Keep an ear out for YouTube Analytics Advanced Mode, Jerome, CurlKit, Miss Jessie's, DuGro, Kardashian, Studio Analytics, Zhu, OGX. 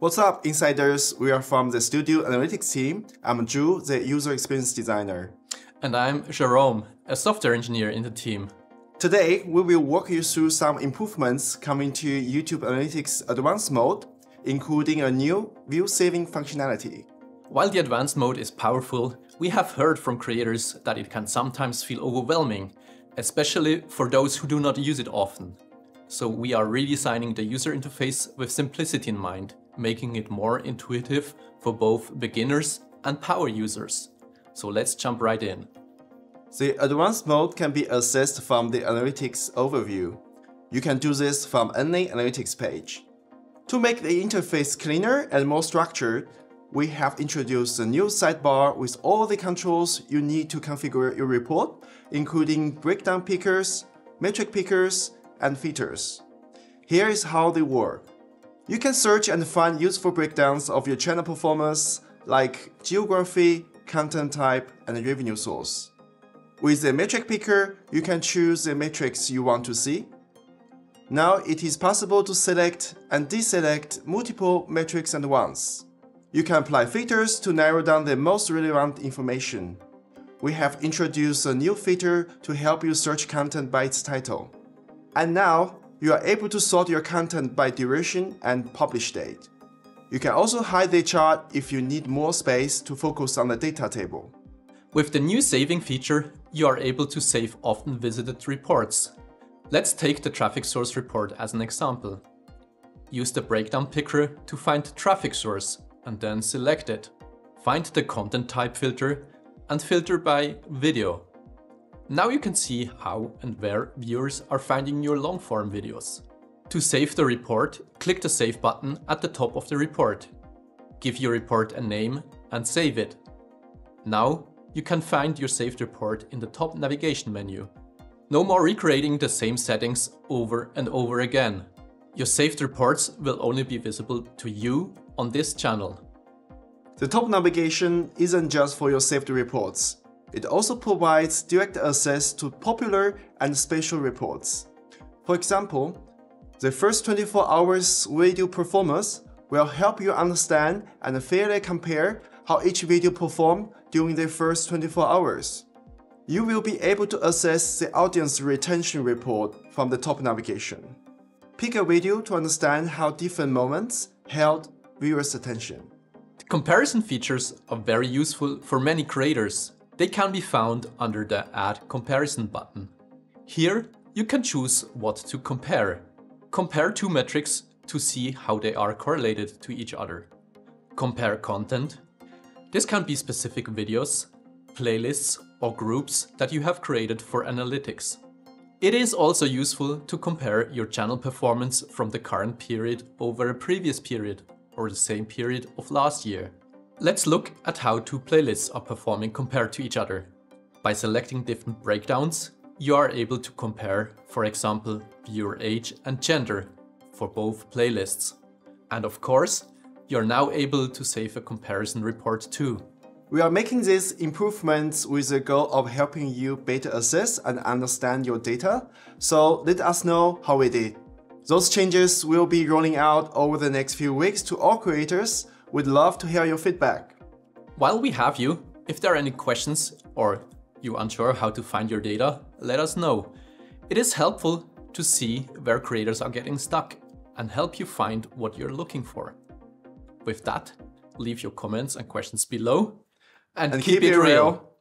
What's up, insiders? We are from the Studio Analytics team. I'm Zhu, the user experience designer. And I'm Jerome, a software engineer in the team. Today, we will walk you through some improvements coming to YouTube Analytics Advanced Mode, including a new view-saving functionality. While the Advanced Mode is powerful, we have heard from creators that it can sometimes feel overwhelming, especially for those who do not use it often. So we are redesigning the user interface with simplicity in mind, making it more intuitive for both beginners and power users. So let's jump right in. The Advanced Mode can be accessed from the Analytics Overview. You can do this from any Analytics page. To make the interface cleaner and more structured, we have introduced a new sidebar with all the controls you need to configure your report, including breakdown pickers, metric pickers, and filters. Here is how they work. You can search and find useful breakdowns of your channel performance, like geography, content type, and revenue source. With the metric picker, you can choose the metrics you want to see. Now it is possible to select and deselect multiple metrics at once. You can apply filters to narrow down the most relevant information. We have introduced a new filter to help you search content by its title. And now, you are able to sort your content by duration and publish date. You can also hide the chart if you need more space to focus on the data table. With the new saving feature, you are able to save often visited reports. Let's take the traffic source report as an example. Use the breakdown picker to find the traffic source and then select it. Find the content type filter and filter by video. Now you can see how and where viewers are finding your long-form videos. To save the report, click the Save button at the top of the report. Give your report a name and save it. Now you can find your saved report in the top navigation menu. No more recreating the same settings over and over again. Your saved reports will only be visible to you on this channel. The top navigation isn't just for your saved reports. It also provides direct access to popular and special reports. For example, the first 24 hours video performance will help you understand and fairly compare how each video performed during the first 24 hours. You will be able to access the audience retention report from the top navigation. Pick a video to understand how different moments held viewers' attention. The comparison features are very useful for many creators. They can be found under the Add Comparison button. Here, you can choose what to compare. Compare two metrics to see how they are correlated to each other. Compare content. This can be specific videos, playlists, or groups that you have created for analytics. It is also useful to compare your channel performance from the current period over a previous period or the same period of last year. Let's look at how two playlists are performing compared to each other. By selecting different breakdowns, you are able to compare, for example, viewer age and gender for both playlists. And of course, you're now able to save a comparison report too. We are making these improvements with the goal of helping you better assess and understand your data, so let us know how we did. Those changes will be rolling out over the next few weeks to all creators. We'd love to hear your feedback. While we have you, if there are any questions or you're unsure how to find your data, let us know. It is helpful to see where creators are getting stuck and help you find what you're looking for. With that, leave your comments and questions below and keep it real.